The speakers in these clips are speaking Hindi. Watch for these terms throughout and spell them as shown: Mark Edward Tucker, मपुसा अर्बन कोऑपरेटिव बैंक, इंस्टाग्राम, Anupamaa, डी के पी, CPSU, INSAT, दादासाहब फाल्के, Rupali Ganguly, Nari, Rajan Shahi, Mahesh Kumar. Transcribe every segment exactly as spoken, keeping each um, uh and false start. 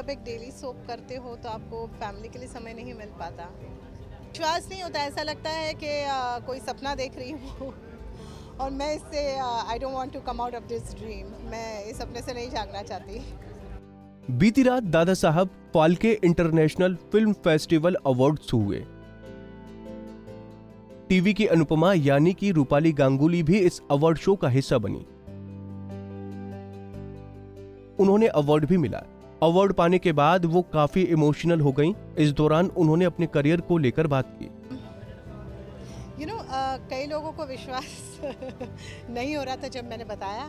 जब एक डेली सोप करते हो तो आपको फैमिली के लिए समय नहीं मिल पाता, विश्वास नहीं होता, ऐसा लगता है कि आ, कोई सपना देख रही हूँ और मैं इससे I don't want to come out of this dream, मैं इस सपने से नहीं जागना चाहती। बीती रात दादासाहब फाल्के international film festival awards हुए। टीवी की अनुपमा यानी कि रूपाली गांगुली भी इस अवार्ड शो का हिस्सा बनी, उन्होंने अवार्ड भी मिला। अवार्ड पाने के बाद वो काफी इमोशनल हो गईं। इस दौरान उन्होंने अपने करियर को लेकर बात की। यू नो कई लोगों को विश्वास नहीं हो रहा था जब मैंने बताया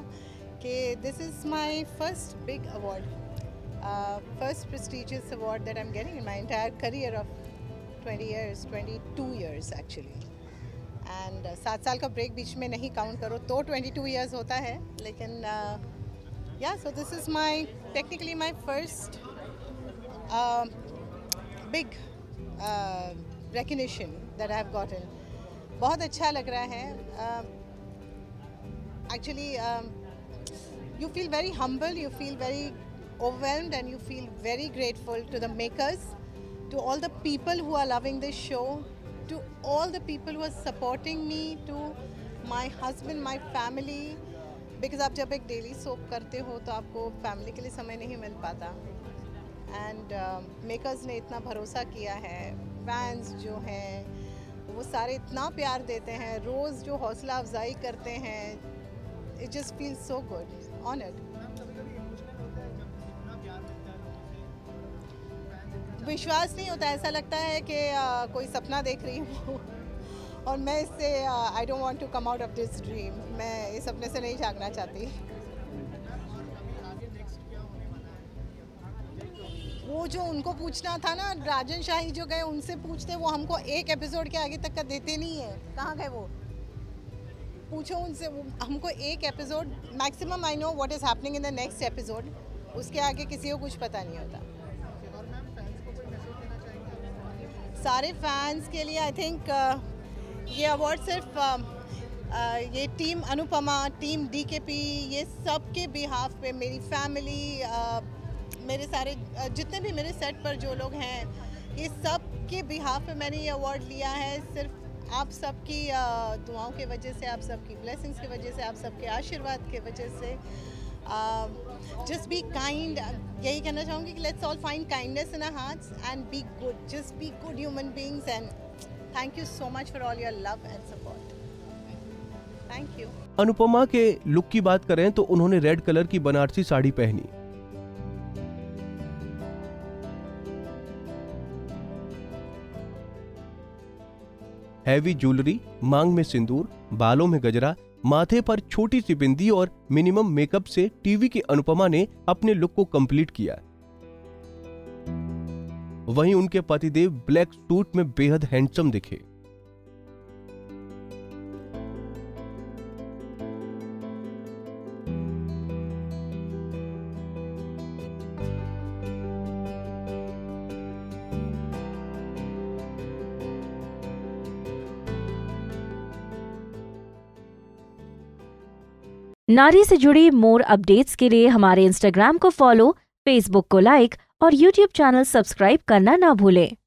कि this is my first big award, first prestigious award that I am getting in my entire career of twenty years, twenty two years actually. And सात साल का ब्रेक बीच में नहीं काउंट करो तो ट्वेंटी टू इयर्स होता है, लेकिन uh, Yeah, so this is my technically my first uh, big uh, recognition that I have gotten. बहुत अच्छा लग रहा है. Actually, um, you feel very humble, you feel very overwhelmed, and you feel very grateful to the makers, to all the people who are loving this show, to all the people who are supporting me, to my husband, my family. Because आप जब एक डेली सोप करते हो तो आपको फैमिली के लिए समय नहीं मिल पाता, एंड मेकर्स uh, ने इतना भरोसा किया है, फैंस जो हैं वो सारे इतना प्यार देते हैं, रोज़ जो हौसला अफजाई करते हैं, it just feel so good, honoured. विश्वास नहीं होता, ऐसा लगता है कि uh, कोई सपना देख रही हूँ और मैं इससे I don't want to come out of this dream, मैं इस सपने से नहीं जागना चाहती। वो जो उनको पूछना था ना, राजन शाही जो गए उनसे पूछते, वो हमको एक एपिसोड के आगे तक का देते नहीं है। कहाँ गए वो, पूछो उनसे, वो हमको एक episode maximum, I know what is happening in the next episode, उसके आगे किसी को कुछ पता नहीं होता। सारे फैंस के लिए आई थिंक ये अवार्ड सिर्फ आ, आ, ये team Anupama, team डी के पी, ये सब के बिहाफ पे, मेरी फैमिली, आ, मेरे सारे जितने भी मेरे सेट पर जो लोग हैं, ये सब के बिहाफ पे मैंने ये अवार्ड लिया है। सिर्फ आप सबकी दुआओं के वजह से, आप सबकी ब्लेसिंग्स के वजह से, आप सबके आशीर्वाद के वजह से। जस्ट बी काइंड, यही कहना चाहूँगी कि let's all find kindness in our hearts and be good, just be good human beings and Thank you so much for all your love and support. Thank you. Anupama के लुक की बात करें तो उन्होंने रेड कलर की बनारसी साड़ी पहनी। हैवी ज्वेलरी, मांग में सिंदूर, बालों में गजरा, माथे पर छोटी सी बिंदी और मिनिमम मेकअप से टीवी की अनुपमा ने अपने लुक को कंप्लीट किया। वहीं उनके पतिदेव ब्लैक सूट में बेहद हैंडसम दिखे। नारी से जुड़ी मोर अपडेट्स के लिए हमारे इंस्टाग्राम को फॉलो, फेसबुक को लाइक और यूट्यूब चैनल सब्सक्राइब करना ना भूलें।